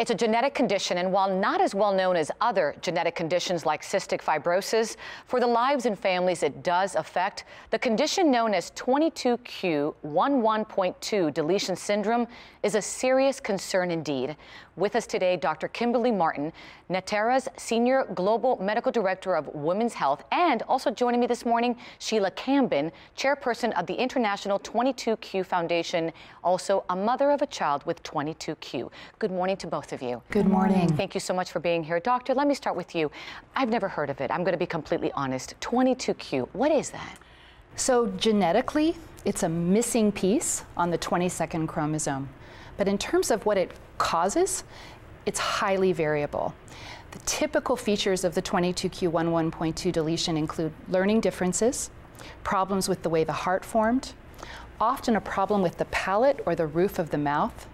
It's a genetic condition, and while not as well known as other genetic conditions like cystic fibrosis, for the lives and families it does affect, the condition known as 22q11.2 deletion syndrome is a serious concern indeed. With us today, Dr. Kimberly Martin, Natera's Senior Global Medical Director of Women's Health, and also joining me this morning, Sheila Kambin, Chairperson of the International 22Q Foundation, also a mother of a child with 22Q. Good morning to both of you. Good morning. Thank you so much for being here. Doctor, let me start with you. I've never heard of it. I'm going to be completely honest. 22Q, what is that? So genetically, it's a missing piece on the 22nd chromosome. But in terms of what it causes, it's highly variable. The typical features of the 22q11.2 deletion include learning differences, problems with the way the heart formed, often a problem with the palate or the roof of the mouth.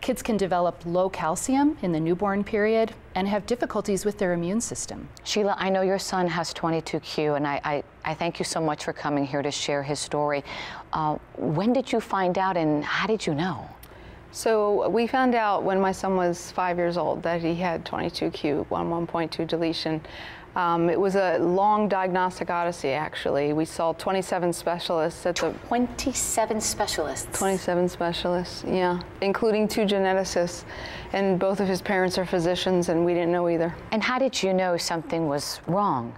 Kids can develop low calcium in the newborn period and have difficulties with their immune system. Sheila, I know your son has 22q, and I thank you so much for coming here to share his story. When did you find out, and how did you know? So we found out when my son was 5 years old that he had 22q11.2 deletion. It was a long diagnostic odyssey, actually. We saw 27 specialists at the... 27 specialists? 27 specialists, yeah, including two geneticists. And both of his parents are physicians, and we didn't know either. And how did you know something was wrong?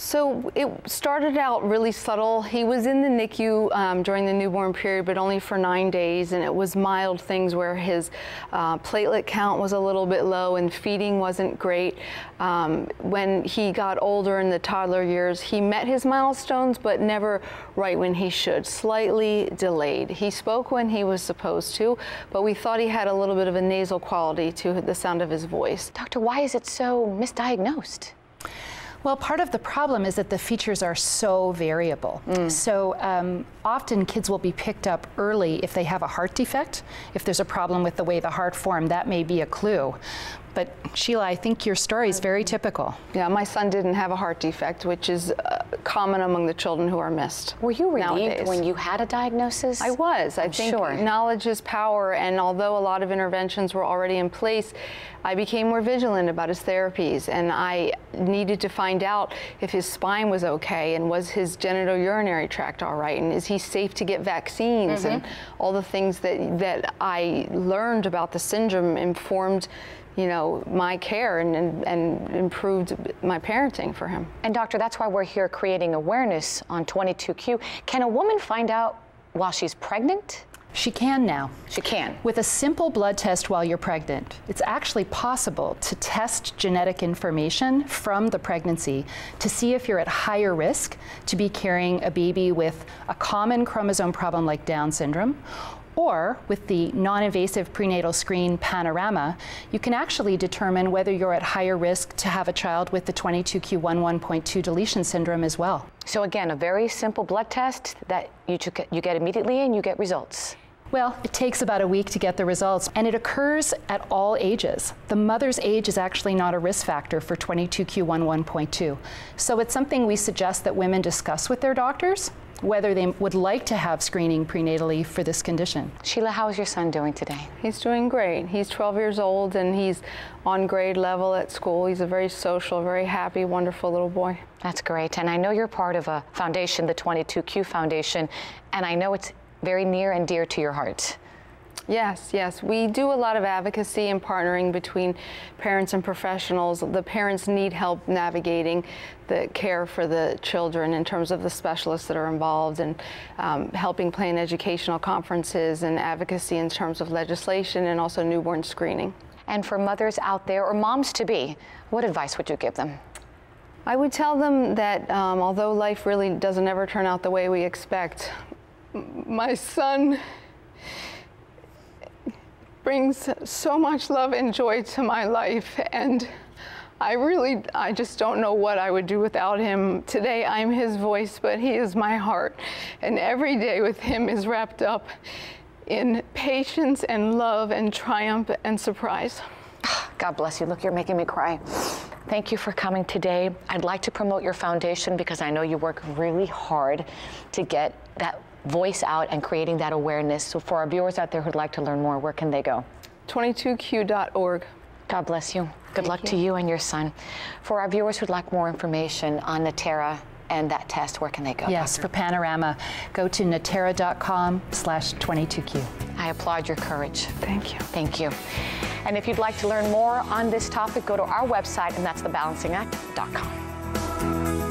So it started out really subtle. He was in the NICU during the newborn period, but only for 9 days, and it was mild things where his platelet count was a little bit low and feeding wasn't great. When he got older in the toddler years, he met his milestones, but never right when he should, slightly delayed. He spoke when he was supposed to, but we thought he had a little bit of a nasal quality to the sound of his voice. Doctor, why is it so misdiagnosed? Well, part of the problem is that the features are so variable. So often kids will be picked up early if they have a heart defect. If there's a problem with the way the heart formed, that may be a clue. But Sheila, I think your story is very typical. Yeah, my son didn't have a heart defect, which is common among the children who are missed. Were you relieved nowadays when you had a diagnosis? I was. I think knowledge is power, and although a lot of interventions were already in place, I became more vigilant about his therapies, and I needed to find out if his spine was okay, and was his genitourinary tract all right, and is he safe to get vaccines, and all the things that I learned about the syndrome informed, you know, my care and improved my parenting for him. And doctor, that's why we're here creating awareness on 22q. Can a woman find out while she's pregnant? She can now. She can. With a simple blood test while you're pregnant. It's actually possible to test genetic information from the pregnancy to see if you're at higher risk to be carrying a baby with a common chromosome problem like Down syndrome, or with the non-invasive prenatal screen Panorama, you can actually determine whether you're at higher risk to have a child with the 22q11.2 deletion syndrome as well. So again, a very simple blood test that you get immediately and you get results. Well, it takes about a week to get the results, and it occurs at all ages. The mother's age is actually not a risk factor for 22q11.2. So it's something we suggest that women discuss with their doctors, whether they would like to have screening prenatally for this condition. Sheila, how is your son doing today? He's doing great. He's 12 years old, and he's on grade level at school. He's a very social, very happy, wonderful little boy. That's great. And I know you're part of a foundation, the 22Q Foundation, and I know it's very near and dear to your heart. Yes, yes. We do a lot of advocacy and partnering between parents and professionals. The parents need help navigating the care for the children in terms of the specialists that are involved, and helping plan educational conferences and advocacy in terms of legislation and also newborn screening. And for mothers out there, or moms-to-be, what advice would you give them? I would tell them that although life really doesn't ever turn out the way we expect, my son brings so much love and joy to my life, and I just don't know what I would do without him. Today I'm his voice, but he is my heart, and every day with him is wrapped up in patience and love and triumph and surprise. God bless you. Look, you're making me cry. Thank you for coming today. I'd like to promote your foundation because I know you work really hard to get that voice out and creating that awareness. So for our viewers out there who'd like to learn more, where can they go? 22q.org. God bless you. Good luck to you and your son. For our viewers who'd like more information on Natera and that test, where can they go? Yes, for Panorama, go to natera.com/22q. I applaud your courage. Thank you. Thank you. And if you'd like to learn more on this topic, go to our website, and that's TheBalancingAct.com.